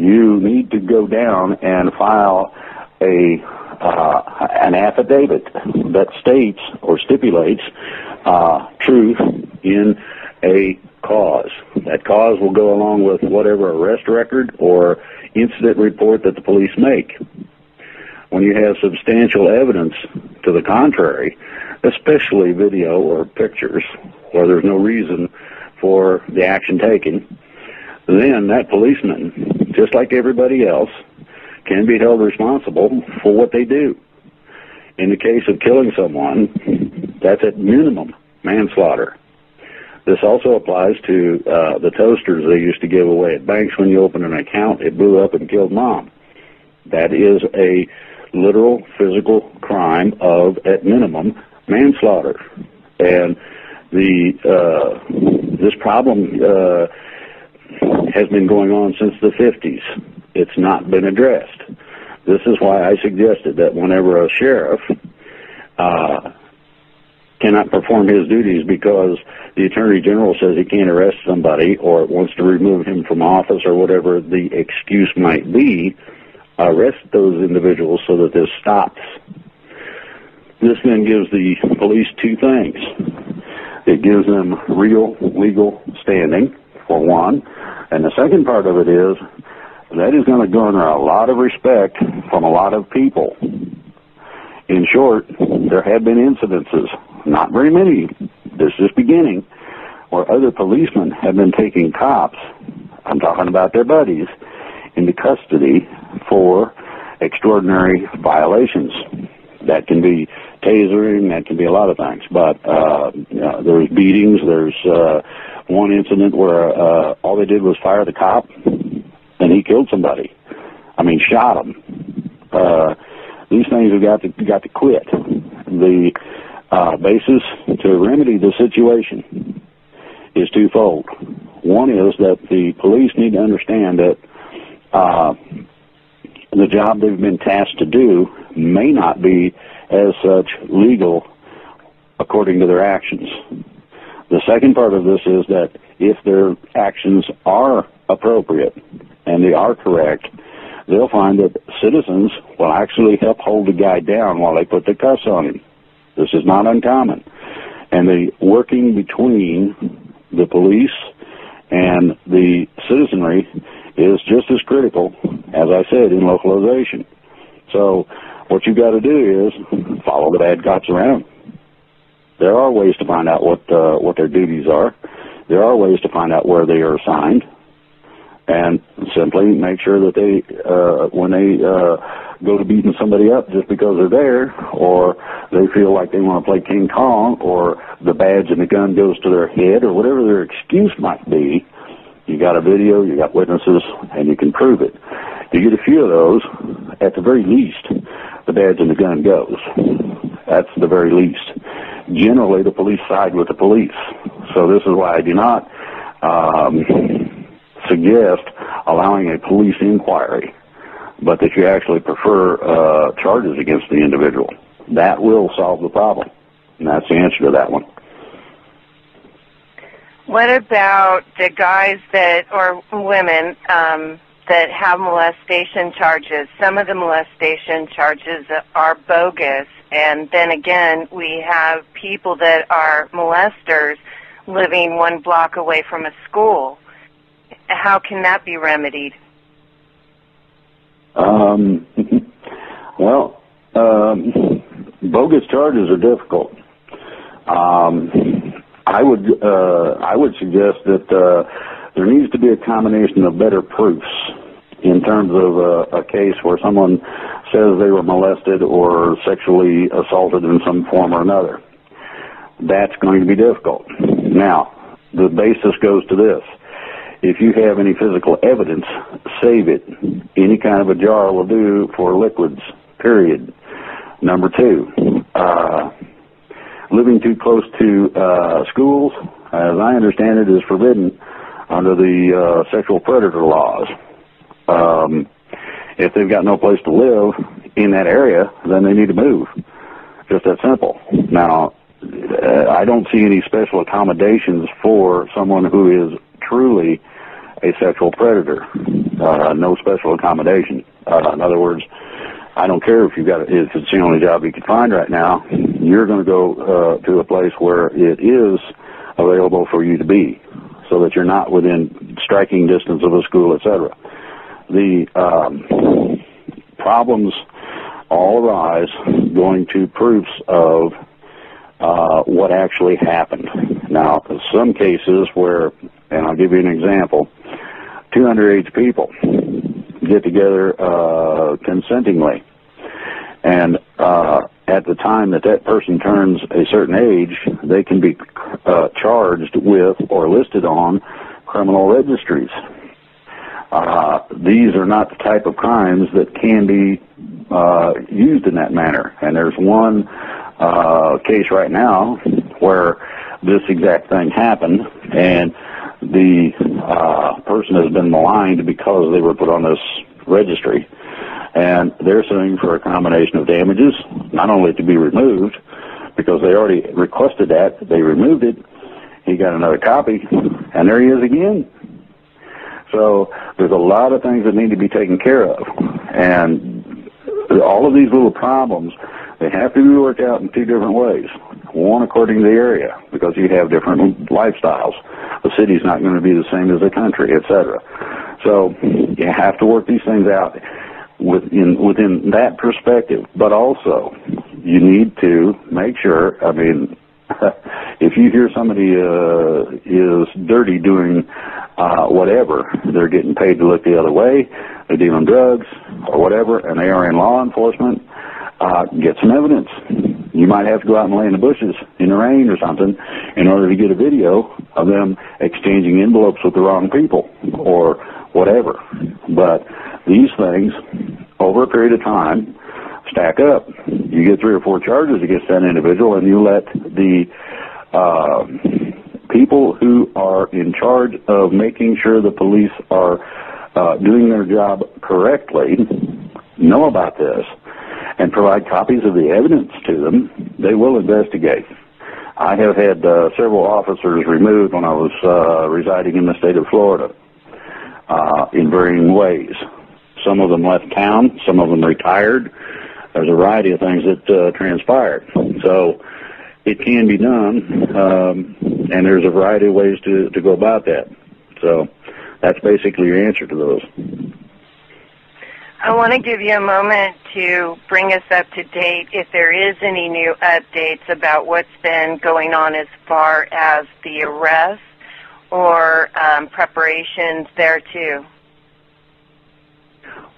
you need to go down and file an affidavit that states or stipulates truth in a cause. That cause will go along with whatever arrest record or incident report that the police make. When you have substantial evidence to the contrary, especially video or pictures where there's no reason for the action taken, then that policeman, just like everybody else, can be held responsible for what they do. In the case of killing someone, that's at minimum manslaughter. This also applies to the toasters they used to give away at banks. When you open an account, it blew up and killed mom. That is a literal physical crime of, at minimum, manslaughter. And the this problem has been going on since the 50s. It's not been addressed. This is why I suggested that whenever a sheriff cannot perform his duties because the Attorney General says he can't arrest somebody or wants to remove him from office or whatever the excuse might be, arrest those individuals so that this stops. This then gives the police two things. It gives them real legal standing, for one, and the second part of it is that is going to garner a lot of respect from a lot of people. In short, there have been incidences, not very many, this is beginning, where other policemen have been taking cops, I'm talking about their buddies, into custody for extraordinary violations. That can be tasering, that can be a lot of things, but there's beatings, there's one incident where all they did was fire the cop and he killed somebody. I mean, shot him. These things have got to quit. The basis to remedy the situation is twofold. One is that the police need to understand that the job they've been tasked to do may not be as such legal according to their actions. The second part of this is that if their actions are appropriate and they are correct, they'll find that citizens will actually help hold the guy down while they put the cuffs on him. This is not uncommon. And the working between the police and the citizenry is just as critical, as I said, in localization. So what you've got to do is follow the bad cops around. There are ways to find out what their duties are. There are ways to find out where they are assigned. And simply make sure that they, when they go to beating somebody up just because they're there, or they feel like they want to play King Kong, or the badge and the gun goes to their head, or whatever their excuse might be, you got a video, you got witnesses, and you can prove it. You get a few of those, at the very least, the badge and the gun goes. That's the very least. Generally, the police side with the police. So this is why I do not suggest allowing a police inquiry, but that you actually prefer charges against the individual. That will solve the problem, and that's the answer to that one. What about the guys that, or women that have molestation charges? Some of the molestation charges are bogus, and then again, we have people that are molesters living one block away from a school. How can that be remedied? Well, bogus charges are difficult. I would suggest that there needs to be a combination of better proofs in terms of a case where someone says they were molested or sexually assaulted in some form or another. That's going to be difficult. Now, the basis goes to this. If you have any physical evidence, save it. Any kind of a jar will do for liquids, period. Number two, living too close to schools, as I understand it, is forbidden under the sexual predator laws. If they've got no place to live in that area, then they need to move. Just that simple. Now, I don't see any special accommodations for someone who is truly a sexual predator. no special accommodation. In other words, I don't care if you've got if it's the only job you can find right now. You're going to go to a place where it is available for you to be, so that you're not within striking distance of a school, etc. The problems all arise going to proofs of what actually happened. Now, in some cases where, and I'll give you an example, two underage people get together consentingly, and at the time that that person turns a certain age, they can be charged with or listed on criminal registries. These are not the type of crimes that can be used in that manner. And there's one case right now where this exact thing happened, and the person has been maligned because they were put on this registry. And they're suing for a combination of damages, not only to be removed, because they already requested that, they removed it, he got another copy, and there he is again. So there's a lot of things that need to be taken care of. And all of these little problems, they have to be worked out in two different ways. One, according to the area, because you have different lifestyles. The city's not going to be the same as the country, etc. So you have to work these things out within that perspective. But also, you need to make sure, I mean, if you hear somebody is dirty doing whatever, they're getting paid to look the other way, they're dealing drugs or whatever, and they are in law enforcement, get some evidence. You might have to go out and lay in the bushes in the rain or something in order to get a video of them exchanging envelopes with the wrong people or whatever. But these things, over a period of time, stack up. You get 3 or 4 charges against that individual, and you let the people who are in charge of making sure the police are doing their job correctly know about this and provide copies of the evidence to them. They will investigate. I have had several officers removed when I was residing in the state of Florida in varying ways. Some of them left town, some of them retired. There's a variety of things that transpired. So it can be done, and there's a variety of ways to go about that. So that's basically your answer to those. I want to give you a moment to bring us up to date if there is any new updates about what's been going on as far as the arrests or preparations there too.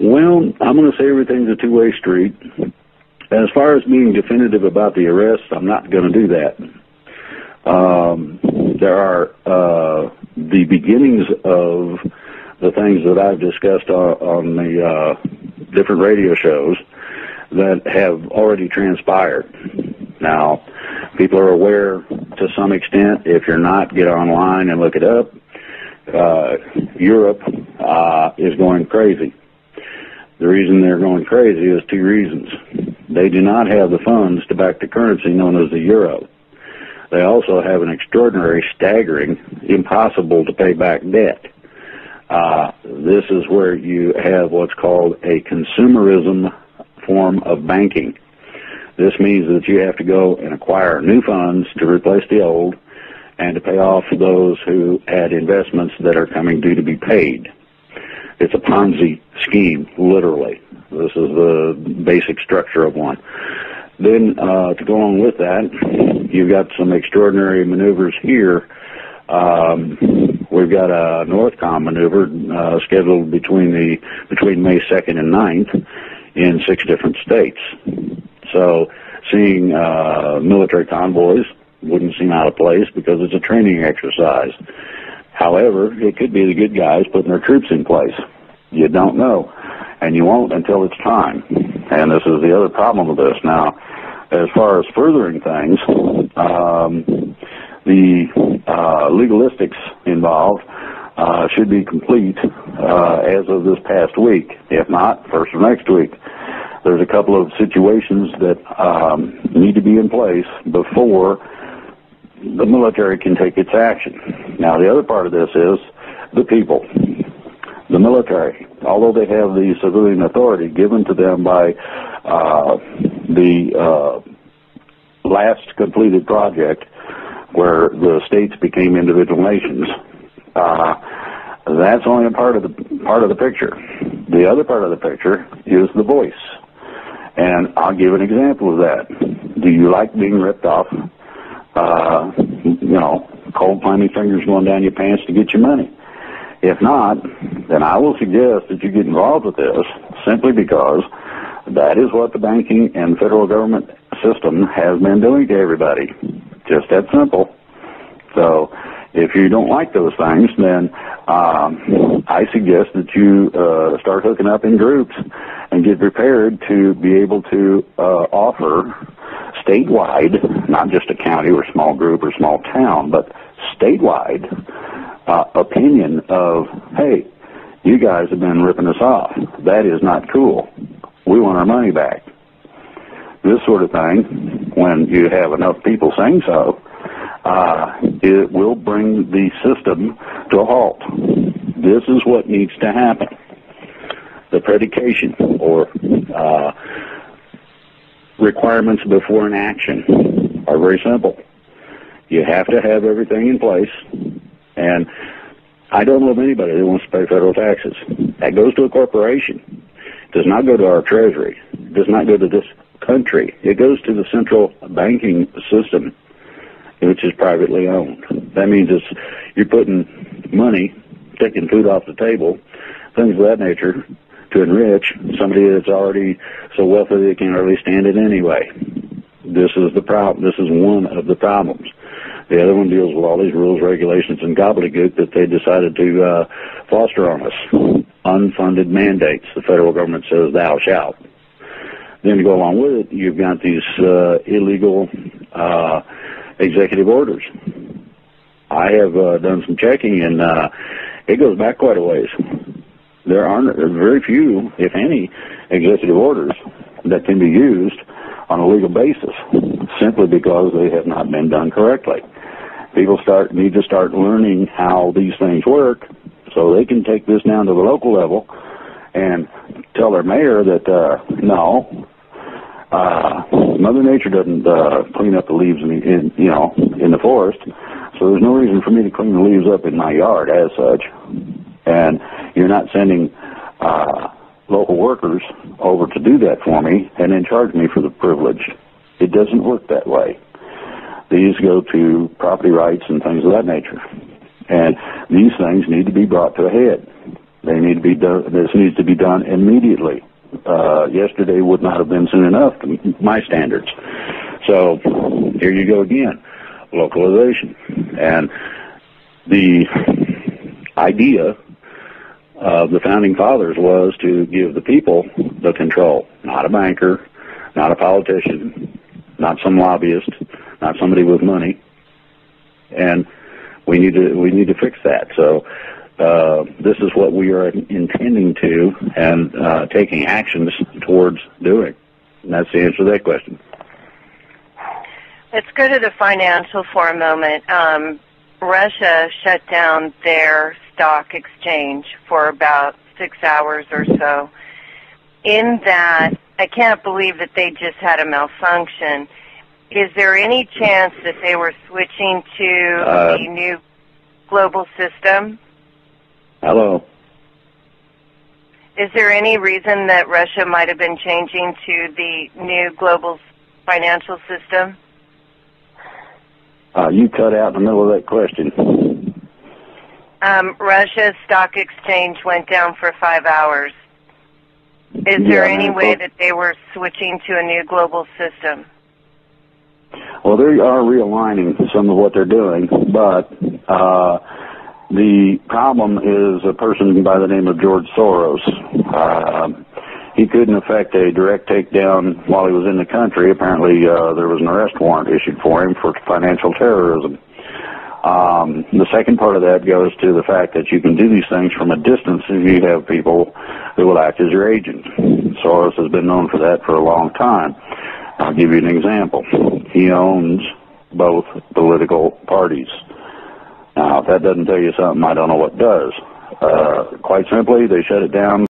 Well, I'm going to say everything's a two-way street. As far as being definitive about the arrests, I'm not going to do that. There are the beginnings of the things that I've discussed on the different radio shows that have already transpired. Now, people are aware to some extent. If you're not, get online and look it up. Europe is going crazy. The reason they're going crazy is 2 reasons. They do not have the funds to back the currency known as the euro. They also have an extraordinary, staggering, impossible to pay back debt. This is where you have what's called a consumerism form of banking. This means that you have to go and acquire new funds to replace the old and to pay off those who had investments that are coming due to be paid. It's a Ponzi scheme, literally. This is the basic structure of one. Then, to go along with that, you've got some extraordinary maneuvers here. We've got a Northcom maneuver scheduled between May 2nd and 9th in 6 different states. So seeing military convoys wouldn't seem out of place because it's a training exercise. However, it could be the good guys putting their troops in place. You don't know, and you won't until it's time. And this is the other problem with this. Now, as far as furthering things, the legalistics involved should be complete as of this past week. If not, first of next week. There's a couple of situations that need to be in place before the military can take its action. Now, the other part of this is the people. the military, although they have the civilian authority given to them by the last completed project where the states became individual nations. That's only a part of the picture. The other part of the picture is the voice. And I'll give an example of that. Do you like being ripped off? You know, cold, clammy fingers going down your pants to get your money. If not, then I will suggest that you get involved with this simply because that is what the banking and federal government system has been doing to everybody. Just that simple. So if you don't like those things, then I suggest that you start hooking up in groups and get prepared to be able to offer statewide, not just a county or small group or small town, but statewide opinion of, hey, you guys have been ripping us off. That is not cool. We want our money back. This sort of thing, when you have enough people saying so, it will bring the system to a halt. This is what needs to happen. The predication or requirements before an action are very simple. You have to have everything in place, and I don't know of anybody that wants to pay federal taxes. That goes to a corporation. It does not go to our treasury. It does not go to this country. It goes to the central banking system, which is privately owned. That means it's, you're putting money, taking food off the table, things of that nature, to enrich somebody that's already so wealthy they can't really stand it anyway. This is the problem. This is one of the problems. The other one deals with all these rules, regulations, and gobbledygook that they decided to foster on us. Unfunded mandates. The federal government says, thou shalt. Then to go along with it, you've got these illegal executive orders. I have done some checking, and it goes back quite a ways. There are very few, if any, executive orders that can be used on a legal basis simply because they have not been done correctly. People need to start learning how these things work so they can take this down to the local level and tell their mayor that, Mother Nature doesn't clean up the leaves in the forest, so there's no reason for me to clean the leaves up in my yard as such. And you're not sending local workers over to do that for me and then charge me for the privilege. It doesn't work that way. These go to property rights and things of that nature. And these things need to be brought to a head. They need to be done. This needs to be done immediately. Yesterday would not have been soon enough to my standards. So here you go again, localization. And the idea of the Founding Fathers was to give the people the control, not a banker, not a politician, not some lobbyist, not somebody with money, and we need to fix that. So this is what we are intending to and taking actions towards doing. And that's the answer to that question. Let's go to the financial for a moment. Russia shut down their stock exchange for about 6 hours or so. In that, I can't believe that they just had a malfunction. Is there any chance that they were switching to a new global system? Hello. Is there any reason that Russia might have been changing to the new global financial system? You cut out in the middle of that question. Russia's stock exchange went down for 5 hours. Is there any way that they were switching to a new global system? Well, they are realigning some of what they're doing, but the problem is a person by the name of George Soros. He couldn't effect a direct takedown while he was in the country. Apparently, there was an arrest warrant issued for him for financial terrorism. The second part of that goes to the fact that you can do these things from a distance if you have people who will act as your agent. Soros has been known for that for a long time. I'll give you an example. He owns both political parties. Now, if that doesn't tell you something, I don't know what does. Quite simply, they shut it down.